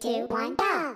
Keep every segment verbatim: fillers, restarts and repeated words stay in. two, one, go!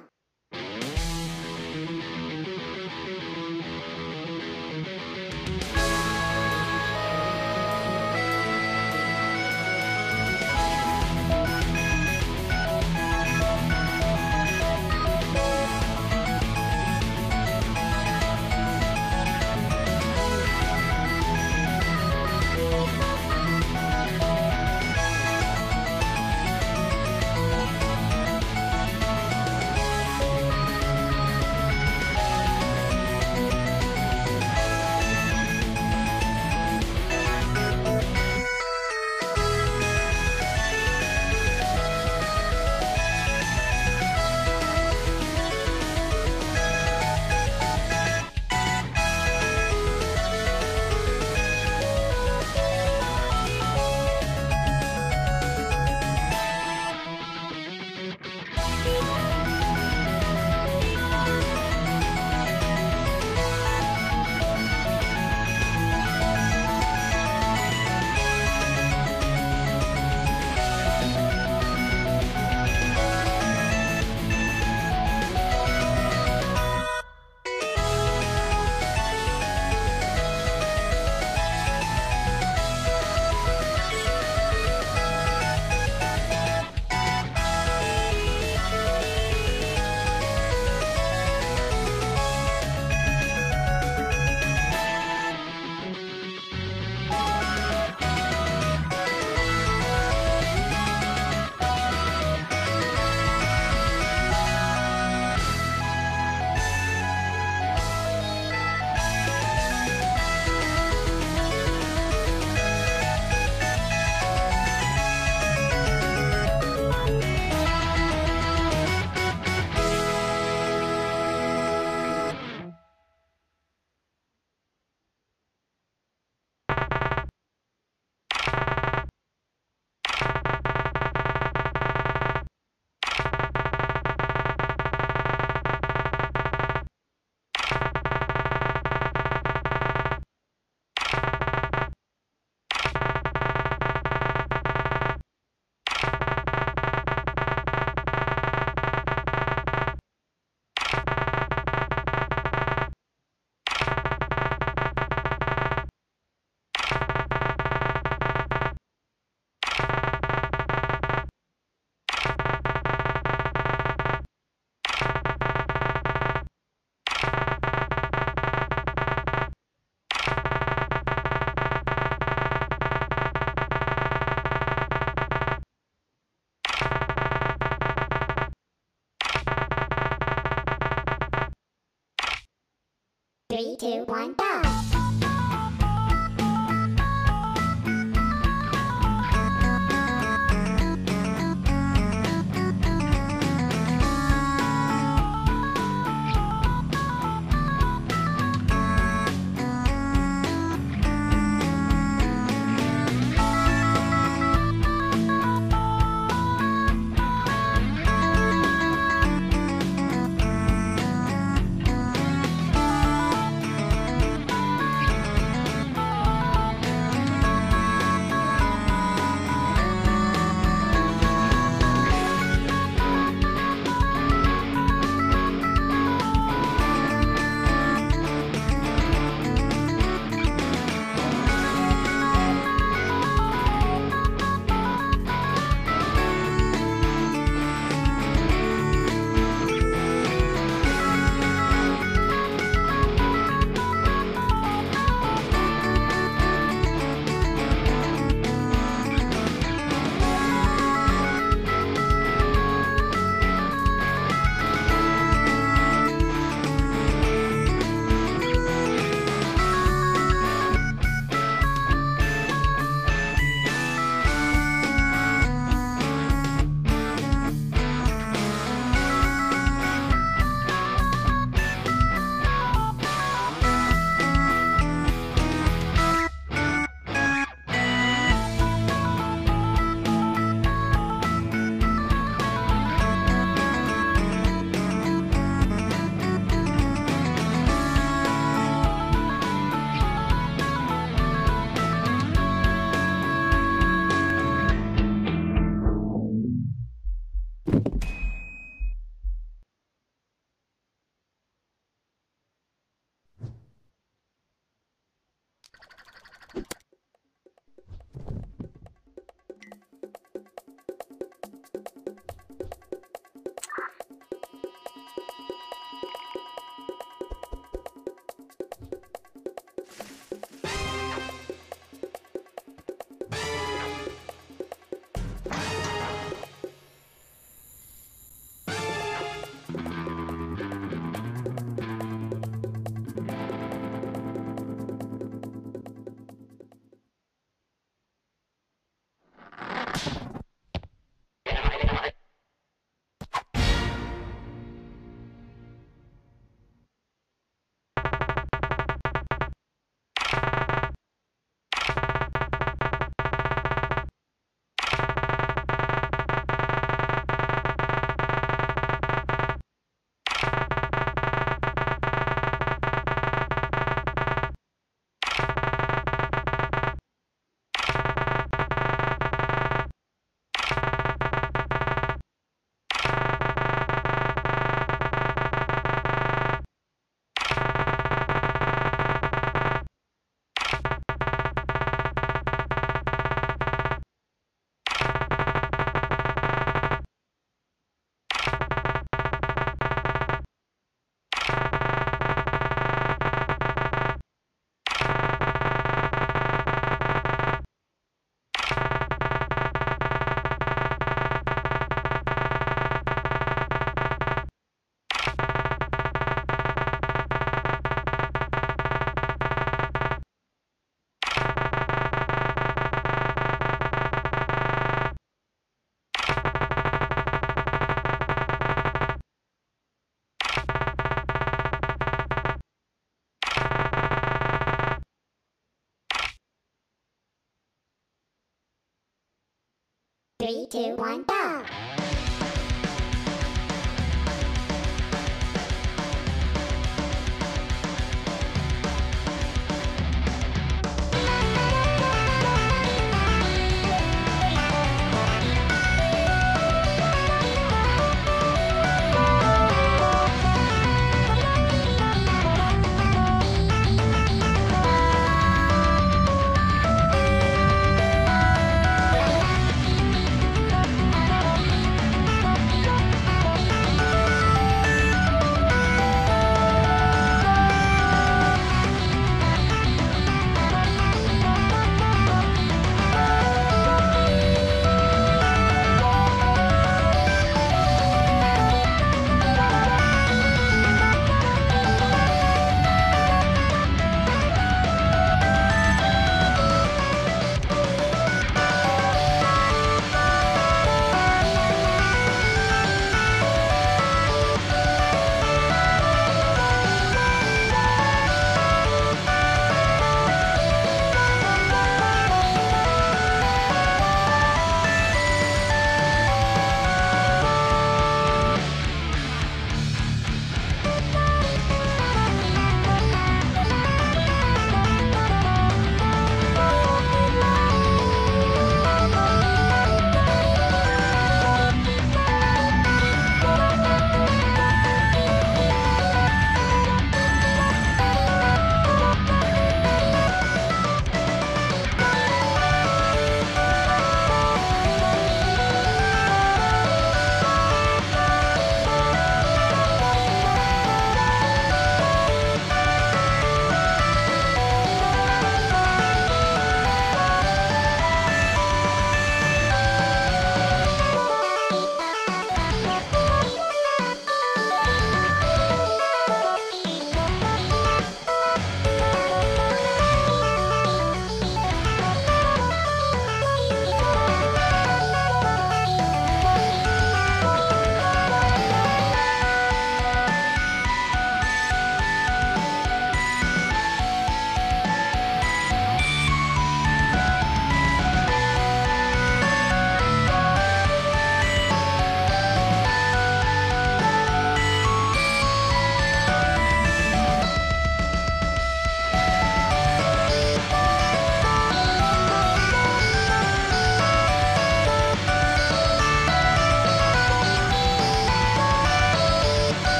Three, two, one, go! Three, two, one, go!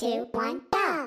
two, one, go!